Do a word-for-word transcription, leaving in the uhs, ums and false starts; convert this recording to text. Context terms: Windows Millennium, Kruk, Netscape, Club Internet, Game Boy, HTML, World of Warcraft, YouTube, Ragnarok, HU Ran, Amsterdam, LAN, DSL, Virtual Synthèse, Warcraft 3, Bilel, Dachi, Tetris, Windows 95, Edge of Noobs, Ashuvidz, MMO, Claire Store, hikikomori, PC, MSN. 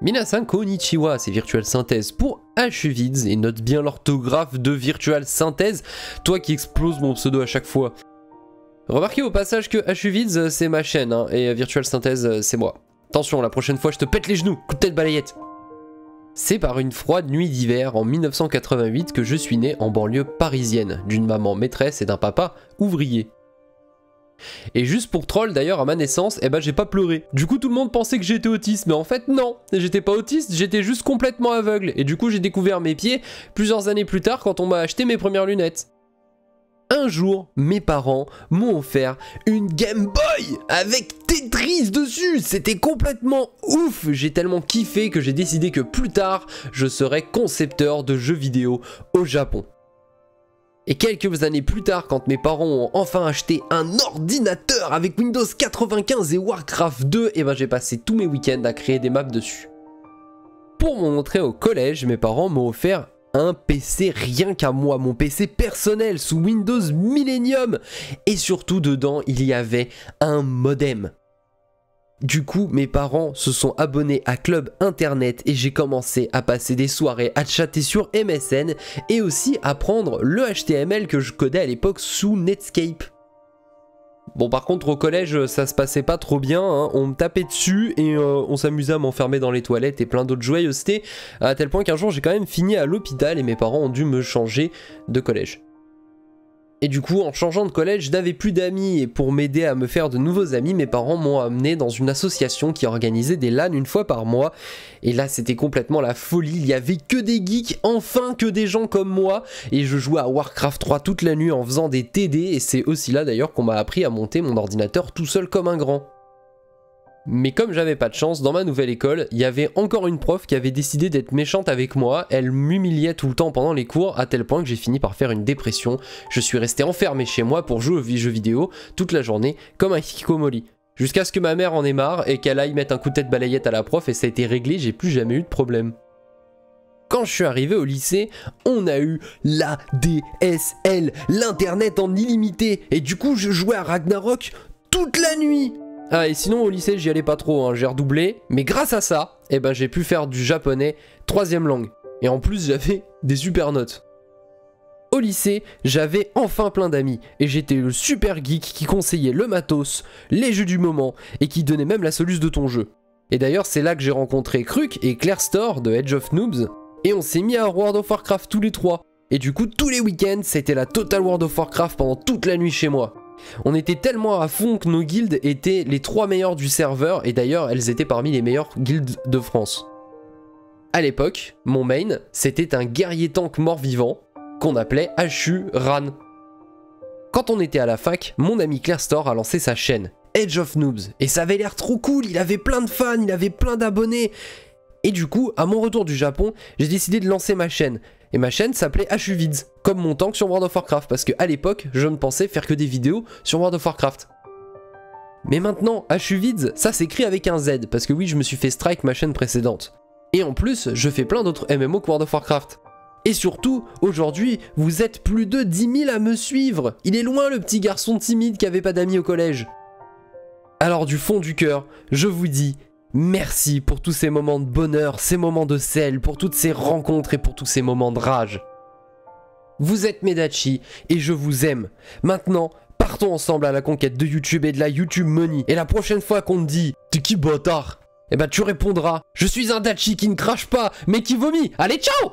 Minasan konnichiwa, c'est Virtual Synthèse pour Ashuvidz, et note bien l'orthographe de Virtual Synthèse, toi qui explose mon pseudo à chaque fois. Remarquez au passage que Ashuvidz c'est ma chaîne, hein, et Virtual Synthèse c'est moi. Attention, la prochaine fois je te pète les genoux, coup de tête balayette. C'est par une froide nuit d'hiver en mille neuf cent quatre-vingt-huit que je suis né en banlieue parisienne, d'une maman maîtresse et d'un papa ouvrier. Et juste pour troll d'ailleurs, à ma naissance, eh ben j'ai pas pleuré. Du coup tout le monde pensait que j'étais autiste, mais en fait non, j'étais pas autiste, j'étais juste complètement aveugle. Et du coup j'ai découvert mes pieds plusieurs années plus tard quand on m'a acheté mes premières lunettes. Un jour, mes parents m'ont offert une Game Boy avec Tetris dessus. C'était complètement ouf. J'ai tellement kiffé que j'ai décidé que plus tard, je serais concepteur de jeux vidéo au Japon. Et quelques années plus tard, quand mes parents ont enfin acheté un ordinateur avec Windows quatre-vingt-quinze et Warcraft deux, et ben j'ai passé tous mes week-ends à créer des maps dessus. Pour mon entrée au collège, mes parents m'ont offert un P C rien qu'à moi, mon P C personnel sous Windows Millennium. Et surtout dedans, il y avait un modem. Du coup, mes parents se sont abonnés à Club Internet et j'ai commencé à passer des soirées à chatter sur M S N et aussi à prendre le H T M L que je codais à l'époque sous Netscape. Bon, par contre, au collège, ça se passait pas trop bien, hein. On me tapait dessus et euh, on s'amusait à m'enfermer dans les toilettes et plein d'autres joyeusetés, à tel point qu'un jour, j'ai quand même fini à l'hôpital et mes parents ont dû me changer de collège. Et du coup, en changeant de collège, je n'avais plus d'amis, et pour m'aider à me faire de nouveaux amis, mes parents m'ont amené dans une association qui organisait des LAN une fois par mois. Et là, c'était complètement la folie, il n'y avait que des geeks, enfin que des gens comme moi, et je jouais à Warcraft trois toute la nuit en faisant des T D, et c'est aussi là d'ailleurs qu'on m'a appris à monter mon ordinateur tout seul comme un grand. Mais comme j'avais pas de chance, dans ma nouvelle école, il y avait encore une prof qui avait décidé d'être méchante avec moi, elle m'humiliait tout le temps pendant les cours, à tel point que j'ai fini par faire une dépression. Je suis resté enfermé chez moi pour jouer aux jeux vidéo toute la journée, comme un hikikomori. Jusqu'à ce que ma mère en ait marre et qu'elle aille mettre un coup de tête balayette à la prof, et ça a été réglé, j'ai plus jamais eu de problème. Quand je suis arrivé au lycée, on a eu la D S L, l'internet en illimité, et du coup je jouais à Ragnarok toute la nuit. Ah, et sinon au lycée j'y allais pas trop, hein. J'ai redoublé, mais grâce à ça, eh ben, j'ai pu faire du japonais troisième langue. Et en plus j'avais des super notes. Au lycée, j'avais enfin plein d'amis, et j'étais le super geek qui conseillait le matos, les jeux du moment, et qui donnait même la soluce de ton jeu. Et d'ailleurs c'est là que j'ai rencontré Kruk et Claire Store de Edge of Noobs, et on s'est mis à World of Warcraft tous les trois. Et du coup tous les week-ends c'était la totale World of Warcraft pendant toute la nuit chez moi. On était tellement à fond que nos guildes étaient les trois meilleures du serveur, et d'ailleurs elles étaient parmi les meilleures guildes de France. A l'époque, mon main, c'était un guerrier tank mort-vivant qu'on appelait H U Ran. Quand on était à la fac, mon ami Claire Store a lancé sa chaîne, Edge of Noobs, et ça avait l'air trop cool, il avait plein de fans, il avait plein d'abonnés. Et du coup, à mon retour du Japon, j'ai décidé de lancer ma chaîne. Et ma chaîne s'appelait Ashuvidz, comme mon tank sur World of Warcraft, parce que à l'époque, je ne pensais faire que des vidéos sur World of Warcraft. Mais maintenant, Ashuvidz, ça s'écrit avec un Z, parce que oui, je me suis fait strike ma chaîne précédente. Et en plus, je fais plein d'autres M M O que World of Warcraft. Et surtout, aujourd'hui, vous êtes plus de dix mille à me suivre. Il est loin le petit garçon timide qui avait pas d'amis au collège. Alors du fond du cœur, je vous dis... merci pour tous ces moments de bonheur, ces moments de sel, pour toutes ces rencontres et pour tous ces moments de rage. Vous êtes mes Dachi et je vous aime. Maintenant, partons ensemble à la conquête de YouTube et de la YouTube Money. Et la prochaine fois qu'on te dit « T'es qui bâtard ?» Eh ben tu répondras « Je suis un Dachi qui ne crache pas, mais qui vomit. Allez, ciao ! »